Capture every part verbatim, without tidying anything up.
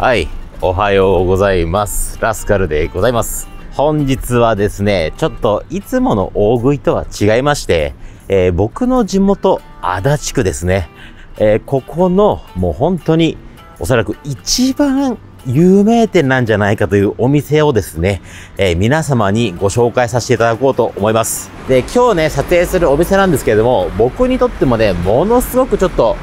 はい、おはようございます。ラスカルでございます。本日はですね、ちょっといつもの大食いとは違いまして、えー、僕の地元、足立区ですね。えー、ここの、もう本当に、おそらく一番有名店なんじゃないかというお店をですね、えー、皆様にご紹介させていただこうと思います。で、今日ね、撮影するお店なんですけれども、僕にとってもね、ものすごくちょっと、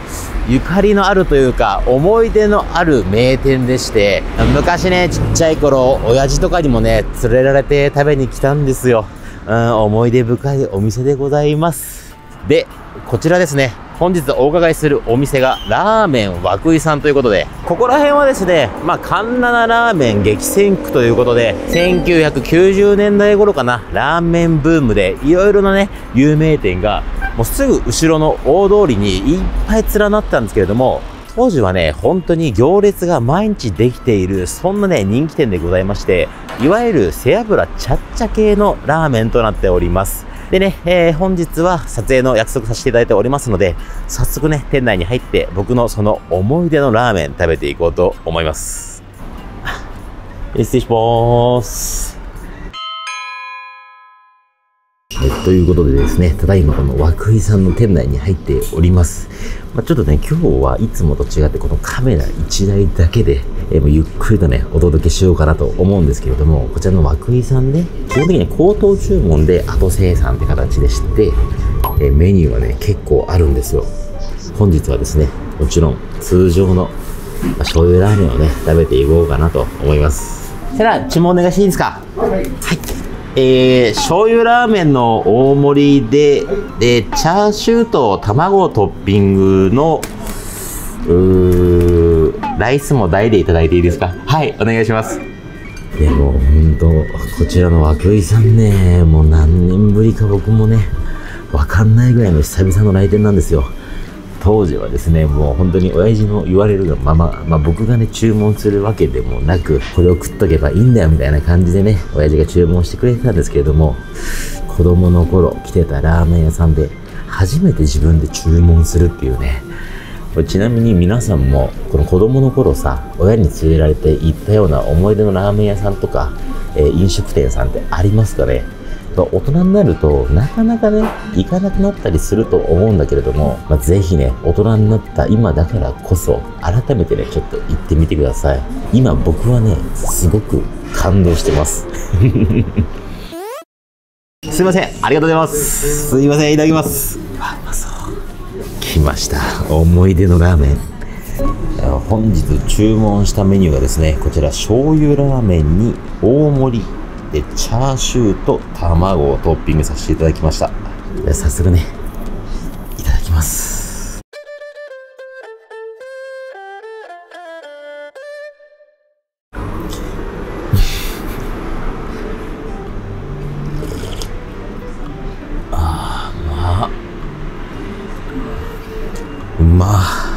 ゆかりのあるというか、思い出のある名店でして、昔ね、ちっちゃい頃、親父とかにもね、連れられて食べに来たんですよ。うん、思い出深いお店でございます。で、こちらですね。本日お伺いするお店がラーメン和久井さんということで、ここら辺はですね、まあ、環七ラーメン激戦区ということで、せんきゅうひゃくきゅうじゅうねんだい頃かな、ラーメンブームで、いろいろなね、有名店が、もうすぐ後ろの大通りにいっぱい連なったんですけれども、当時はね、本当に行列が毎日できている、そんなね、人気店でございまして、いわゆる背脂ちゃっちゃ系のラーメンとなっております。でね、えー、本日は撮影の約束させていただいておりますので、早速ね、店内に入って僕のその思い出のラーメン食べていこうと思います。失礼します。はい、ということでですね、ただいまこの和久井さんの店内に入っております。まあ、ちょっとね、今日はいつもと違ってこのカメラいちだいだけで、えー、ゆっくりとね、お届けしようかなと思うんですけれども、こちらの和久井さんね、基本的に口頭注文で後生産って形でして、えー、メニューはね、結構あるんですよ。本日はですね、もちろん通常の醤油ラーメンをね、食べていこうかなと思います。それでは注文お願いしていいですか？はい。はい。えー、醤油ラーメンの大盛りで、で、チャーシューと卵をトッピングの、うー、ライスも大でいただいていいですか？はい、お願いします。でも本当、こちらの和久井さんね、もう何年ぶりか僕もね、わかんないぐらいの久々の来店なんですよ。当時はですね、もう本当に親父の言われるがまま、まあ、僕がね、注文するわけでもなく、これを食っとけばいいんだよみたいな感じでね、親父が注文してくれてたんですけれども、子供の頃来てたラーメン屋さんで、初めて自分で注文するっていうね、ちなみに皆さんもこの子供の頃さ、親に連れられて行ったような思い出のラーメン屋さんとか、えー、飲食店さんってありますかね？大人になるとなかなかね行かなくなったりすると思うんだけれども、まあ、ぜひね大人になった今だからこそ改めてねちょっと行ってみてください。今僕はねすごく感動してますすいません、ありがとうございます。すいません、いただきます。あ、うまそう。来ました、思い出のラーメン。本日注文したメニューがですね、こちら醤油ラーメンに大盛りでチャーシューと卵をトッピングさせていただきました。早速ねいただきます。あー、まあうまっ。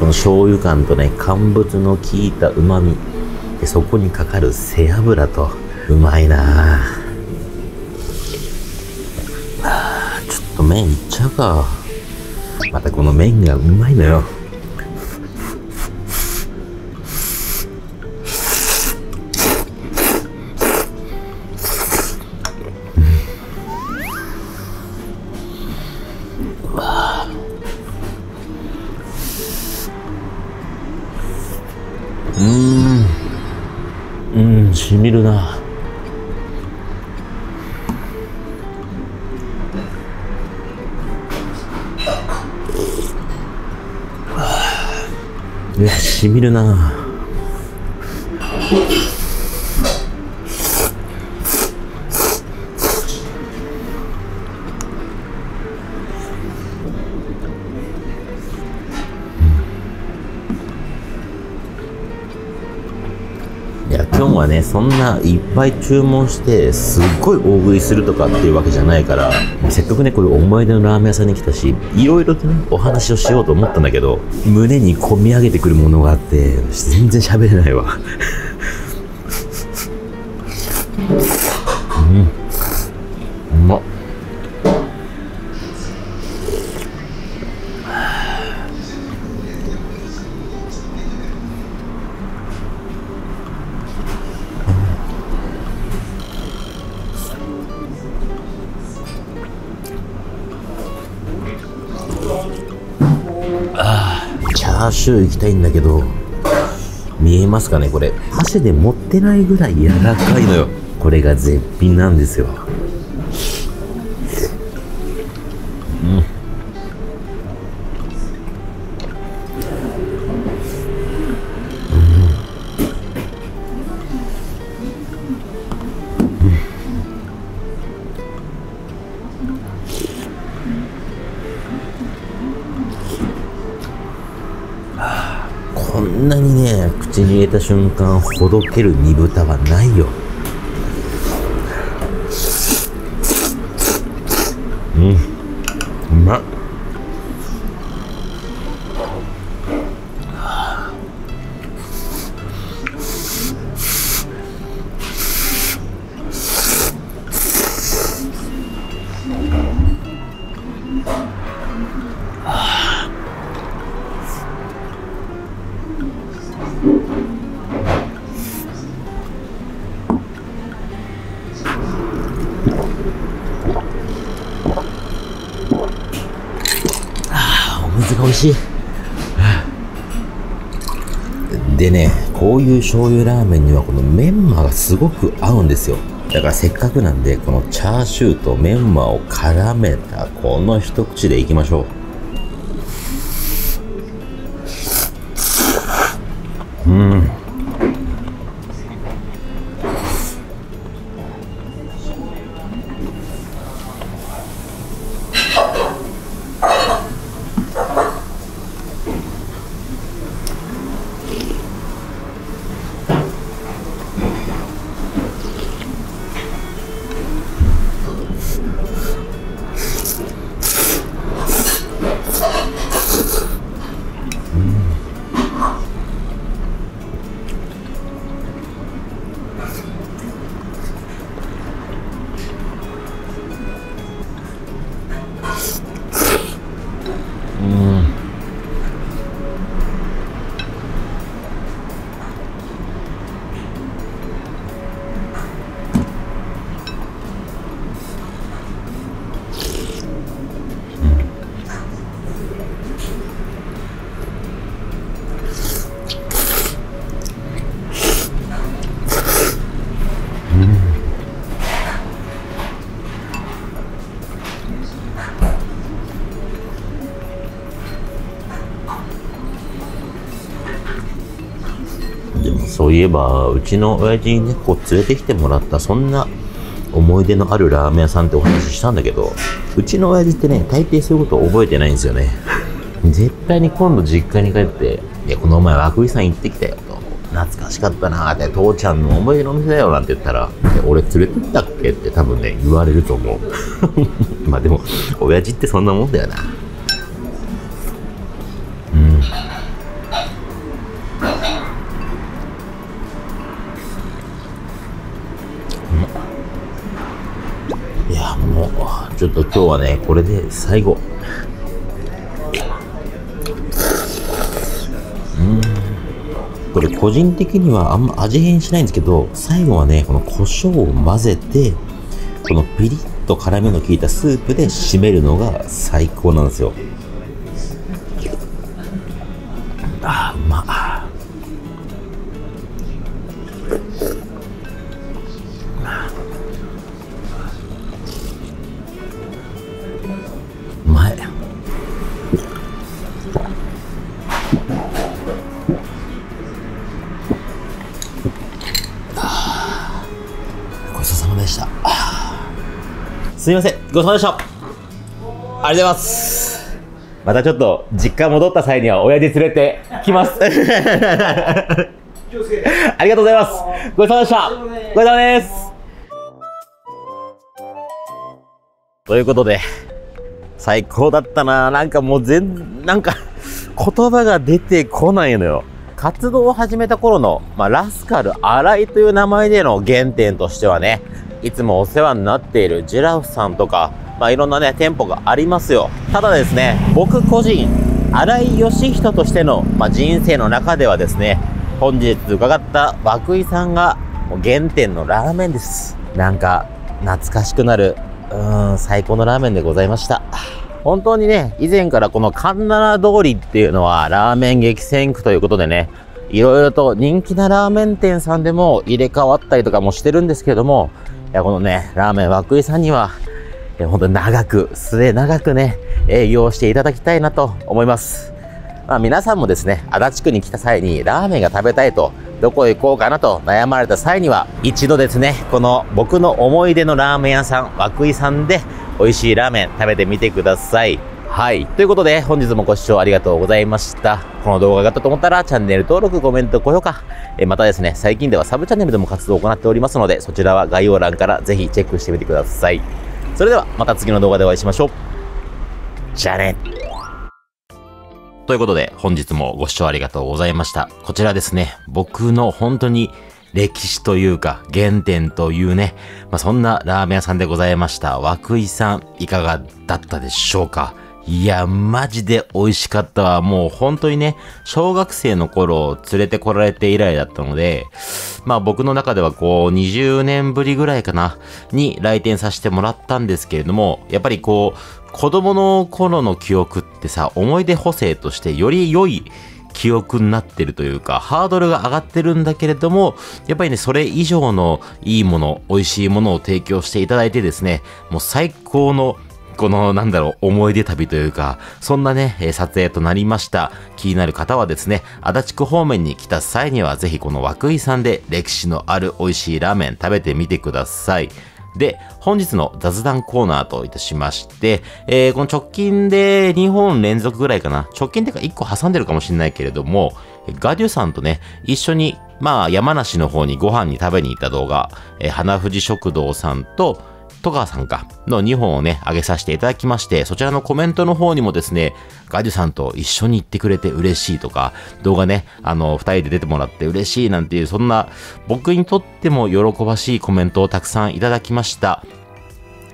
この醤油感とね乾物の効いたうまみ、そこにかかる背脂とうまいなあ。ちょっと麺いっちゃうか。またこの麺がうまいのよ。しみるな。いや、しみるな。今日はねそんないっぱい注文してすっごい大食いするとかっていうわけじゃないから、せっかくねこういう思い出のラーメン屋さんに来たし、いろいろとねお話をしようと思ったんだけど、胸にこみ上げてくるものがあって全然喋れないわうん、うまっ。チャーシュー行きたいんだけど、見えますかね、これ箸で持ってないぐらい柔らかいのよ。これが絶品なんですよ。うん。こんなにね、口に入れた瞬間ほどける煮豚はないよ。うん、うまっ。水が美味しい。でね、こういう醤油ラーメンにはこのメンマがすごく合うんですよ。だからせっかくなんで、このチャーシューとメンマを絡めたこの一口でいきましょう。うん、そういえばうちの親父にね、こう連れてきてもらった、そんな思い出のあるラーメン屋さんってお話ししたんだけど、うちの親父ってね、大抵そういうことを覚えてないんですよね。絶対に今度実家に帰って「いやこの前和久井さん行ってきたよ」と「懐かしかったな」って「父ちゃんの思い出のお店だよ」なんて言ったら「俺連れてったっけ?」って多分ね言われると思う。まあでも親父ってそんなもんだよな。いや、もうちょっと今日はね、これで最後。うん、これ個人的にはあんま味変しないんですけど、最後はねこの胡椒を混ぜて、このピリッと辛みの効いたスープで締めるのが最高なんですよ。あー、うまっ。すみません、ごちそうさまでした。ありがとうございます。またちょっと実家戻った際には親父連れてきます。ありがとうございます。ごちそうさまでした。ごちそうさまです。ということで、最高だったな。なんかもう全、なんか言葉が出てこないのよ。活動を始めた頃の、まあ、ラスカル新井という名前での原点としてはね、いつもお世話になっているジラフさんとか、まあ、いろんなね、店舗がありますよ。ただですね、僕個人、新井義人としての、まあ、人生の中ではですね、本日伺った和久井さんが、もう原点のラーメンです。なんか、懐かしくなる、うーん、最高のラーメンでございました。本当にね、以前からこの神奈川通りっていうのはラーメン激戦区ということでね、いろいろと人気なラーメン店さんでも入れ替わったりとかもしてるんですけども、いやこのね、ラーメン涌井さんには、本当に長く、末長くね、営業していただきたいなと思います。まあ、皆さんもですね、足立区に来た際にラーメンが食べたいと、どこへ行こうかなと悩まれた際には、一度ですね、この僕の思い出のラーメン屋さん、涌井さんで美味しいラーメン食べてみてください。はい。ということで、本日もご視聴ありがとうございました。この動画が良かったと思ったら、チャンネル登録、コメント、高評価。えまたですね、最近ではサブチャンネルでも活動を行っておりますので、そちらは概要欄からぜひチェックしてみてください。それでは、また次の動画でお会いしましょう。じゃあね。ということで、本日もご視聴ありがとうございました。こちらですね、僕の本当に歴史というか、原点というね、まあ、そんなラーメン屋さんでございました。涌井さん、いかがだったでしょうか？いや、マジで美味しかったわ。もう本当にね、小学生の頃連れてこられて以来だったので、まあ僕の中ではこうにじゅうねんぶりぐらいかな、に来店させてもらったんですけれども、やっぱりこう子供の頃の記憶ってさ、思い出補正としてより良い記憶になってるというか、ハードルが上がってるんだけれども、やっぱりね、それ以上のいいもの、美味しいものを提供していただいてですね、もう最高のこの、なんだろう、思い出旅というか、そんなね、撮影となりました。気になる方はですね、足立区方面に来た際には、ぜひこの涌井さんで歴史のある美味しいラーメン食べてみてください。で、本日の雑談コーナーといたしまして、えー、この直近でにほん連続ぐらいかな。直近ってかいっこ挟んでるかもしれないけれども、ガデュさんとね、一緒に、まあ、山梨の方にご飯に食べに行った動画、えー、花富士食堂さんと、戸川さんかのにほんをね、上げさせていただきまして、そちらのコメントの方にもですね、ガデュさんと一緒に行ってくれて嬉しいとか、動画ね、あの、ふたりで出てもらって嬉しいなんていう、そんな僕にとっても喜ばしいコメントをたくさんいただきました。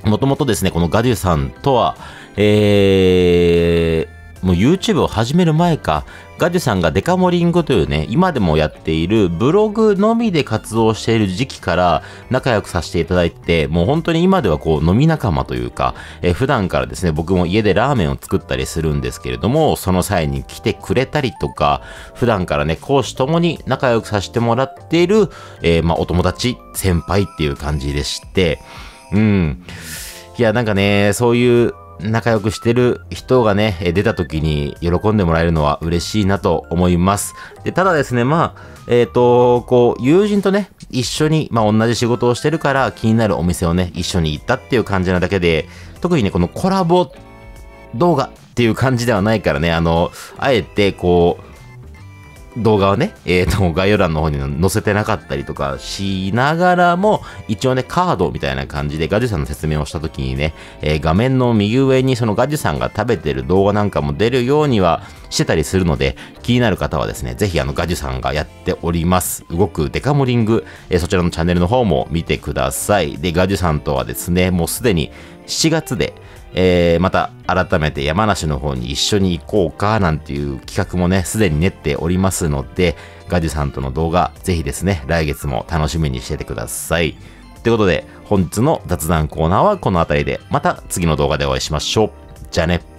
もともとですね、このガデュさんとは、えー、もう YouTube を始める前か、ガデュさんがデカモリングというね、今でもやっているブログのみで活動している時期から仲良くさせていただいて、もう本当に今ではこう飲み仲間というか、え普段からですね、僕も家でラーメンを作ったりするんですけれども、その際に来てくれたりとか、普段からね、講師ともに仲良くさせてもらっている、えー、まあお友達、先輩っていう感じでして、うん。いや、なんかね、そういう、仲良くしてる人がね、出た時に喜んでもらえるのは嬉しいなと思います。で、ただですね、まあ、えっと、こう、友人とね、一緒に、まあ、同じ仕事をしてるから気になるお店をね、一緒に行ったっていう感じなだけで、特にね、このコラボ動画っていう感じではないからね、あの、あえてこう、動画をね、えっと、概要欄の方に載せてなかったりとかしながらも、一応ね、カードみたいな感じでガデュさんの説明をした時にね、えー、画面の右上にそのガデュさんが食べてる動画なんかも出るようにはしてたりするので、気になる方はですね、ぜひあのガデュさんがやっております、動くデカモリング、えー、そちらのチャンネルの方も見てください。で、ガデュさんとはですね、もうすでにしちがつで、えー、また改めて山梨の方に一緒に行こうかなんていう企画もね、すでに練っておりますので、ガデュさんとの動画、ぜひですね、来月も楽しみにしててください。ということで、本日の雑談コーナーはこの辺りで、また次の動画でお会いしましょう。じゃあね。